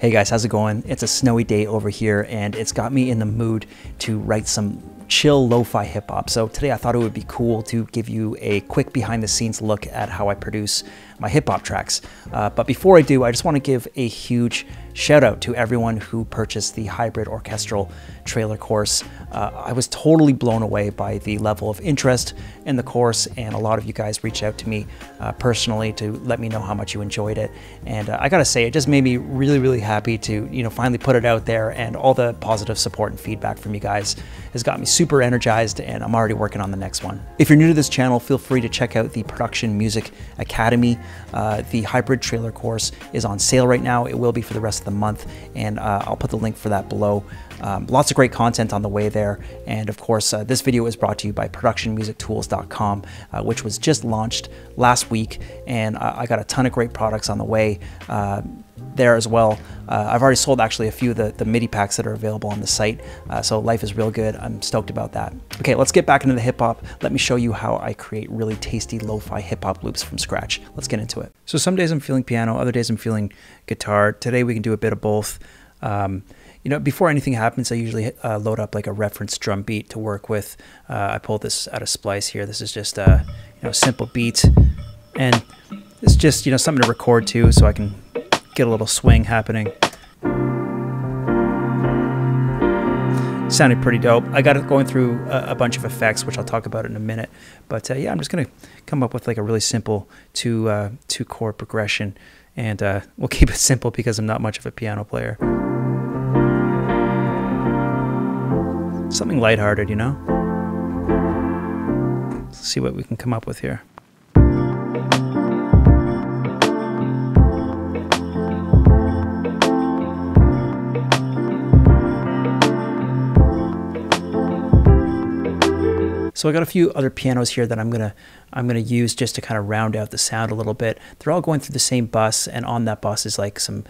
Hey guys, how's it going? It's a snowy day over here and it's got me in the mood to write some chill lo-fi hip-hop. So today I thought it would be cool to give you a quick behind the scenes look at how I produce my hip-hop tracks. But before I do, I just want to give a huge shout out to everyone who purchased the hybrid orchestral trailer course. I was totally blown away by the level of interest in the course, and a lot of you guys reached out to me personally to let me know how much you enjoyed it. And I gotta say, it just made me really happy to finally put it out there, and all the positive support and feedback from you guys has got me super energized, and I'm already working on the next one. If you're new to this channel, feel free to check out the Production Music Academy. The hybrid trailer course is on sale right now. It will be for the rest of the month, and I'll put the link for that below. Lots of great content on the way there, and of course this video is brought to you by ProductionMusicTools.com, which was just launched last week, and I got a ton of great products on the way there as well. I've already sold actually a few of the MIDI packs that are available on the site, so life is real good. I'm stoked about that. Okay, let's get back into the hip-hop. Let me show you how I create really tasty lo-fi hip-hop loops from scratch. Let's get into it. So some days I'm feeling piano, other days I'm feeling guitar. Today we can do a bit of both. Before anything happens, I usually load up like a reference drum beat to work with. I pulled this out of Splice here. This is just a simple beat, and it's just something to record to, so I can get a little swing happening. Sounded pretty dope. I got it going through a bunch of effects, which I'll talk about in a minute. But yeah, I'm just gonna come up with like a really simple two chord progression, and we'll keep it simple because I'm not much of a piano player. Something lighthearted, Let's see what we can come up with here. So I got a few other pianos here that I'm gonna use just to kind of round out the sound a little bit. They're all going through the same bus, and on that bus is like some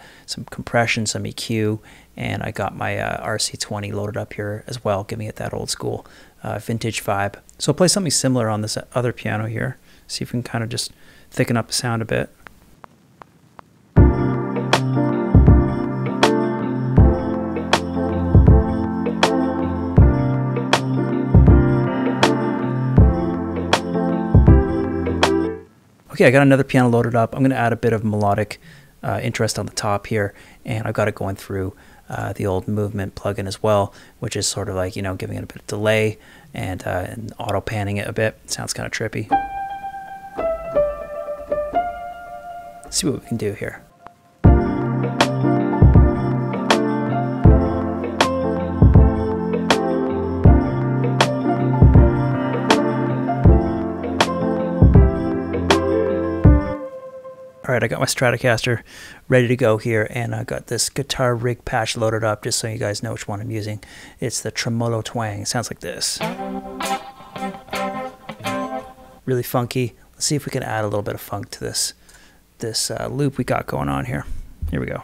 compression, some EQ, and I got my RC-20 loaded up here as well, giving it that old school vintage vibe. So I'll play something similar on this other piano here. See if we can kind of just thicken up the sound a bit. Okay, I got another piano loaded up. I'm gonna add a bit of melodic interest on the top here, and I've got it going through the old movement plugin as well, which is sort of like, giving it a bit of delay and auto panning it a bit. It sounds kind of trippy. Let's see what we can do here. All right, I got my Stratocaster ready to go here, and I got this guitar rig patch loaded up just so you guys know which one I'm using. It's the Tremolo Twang. It sounds like this. Really funky. Let's see if we can add a little bit of funk to this loop we got going on here. Here we go.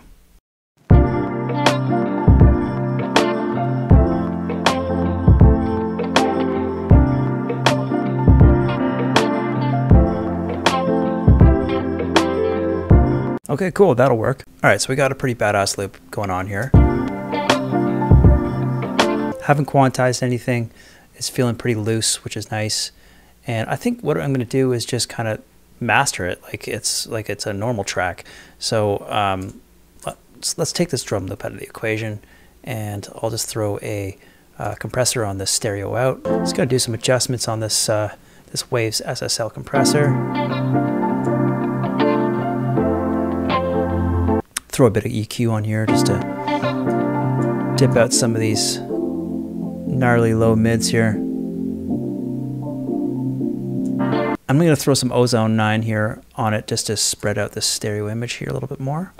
Okay, cool, that'll work. All right, so we got a pretty badass loop going on here. Haven't quantized anything. It's feeling pretty loose, which is nice. And I think what I'm gonna do is just kind of master it like it's a normal track. So let's take this drum loop out of the equation, and I'll just throw a compressor on this stereo out. Just gonna do some adjustments on this, this Waves SSL compressor. Throw a bit of EQ on here just to dip out some of these gnarly low mids here. I'm going to throw some Ozone 9 here on it just to spread out this stereo image here a little bit more.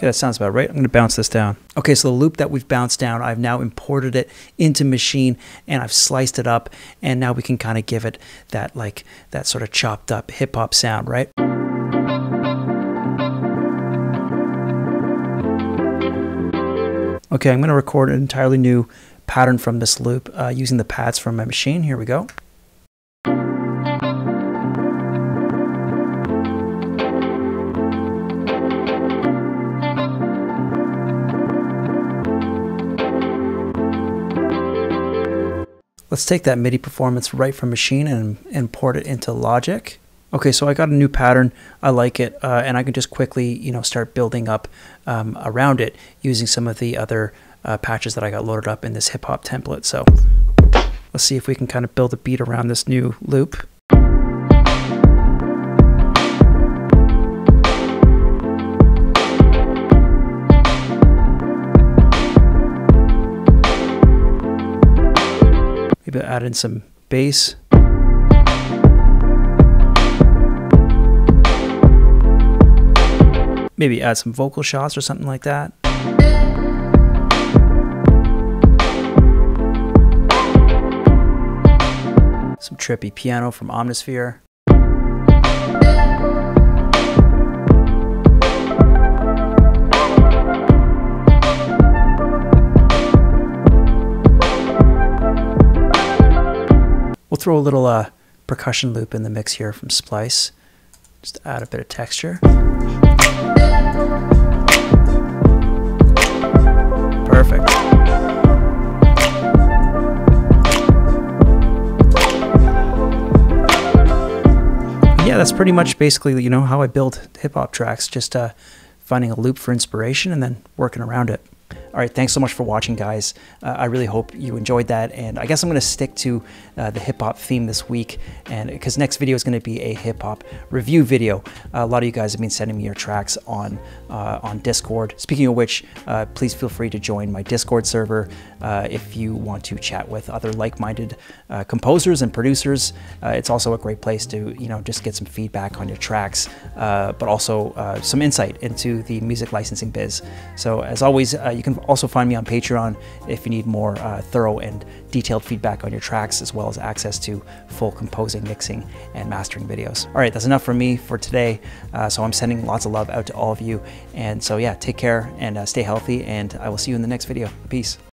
Okay, that sounds about right. I'm gonna bounce this down. Okay, so the loop that we've bounced down, I've now imported it into Machine, and I've sliced it up, and now we can kind of give it that that sort of chopped up hip hop sound, right? Okay, I'm gonna record an entirely new pattern from this loop using the pads from my Machine. Here we go. Let's take that MIDI performance right from Machine and port it into Logic. Okay, so I got a new pattern. I like it, and I can just quickly, start building up around it using some of the other patches that I got loaded up in this hip hop template. So let's see if we can kind of build a beat around this new loop. Maybe add in some bass. Maybe add some vocal shots or something like that. Some trippy piano from Omnisphere. We'll throw a little percussion loop in the mix here from Splice, just to add a bit of texture. Perfect. Yeah, that's pretty much basically, how I build hip-hop tracks, just finding a loop for inspiration and then working around it. All right, thanks so much for watching, guys. I really hope you enjoyed that, and I guess I'm going to stick to the hip-hop theme this week, and because next video is going to be a hip-hop review video. A lot of you guys have been sending me your tracks on Discord. Speaking of which, please feel free to join my Discord server if you want to chat with other like-minded composers and producers. It's also a great place to just get some feedback on your tracks, but also some insight into the music licensing biz. So as always, you can also find me on Patreon if you need more thorough and detailed feedback on your tracks, as well as access to full composing, mixing, and mastering videos. All right, that's enough from me for today. So I'm sending lots of love out to all of you. And so yeah, take care and stay healthy, and I will see you in the next video. Peace.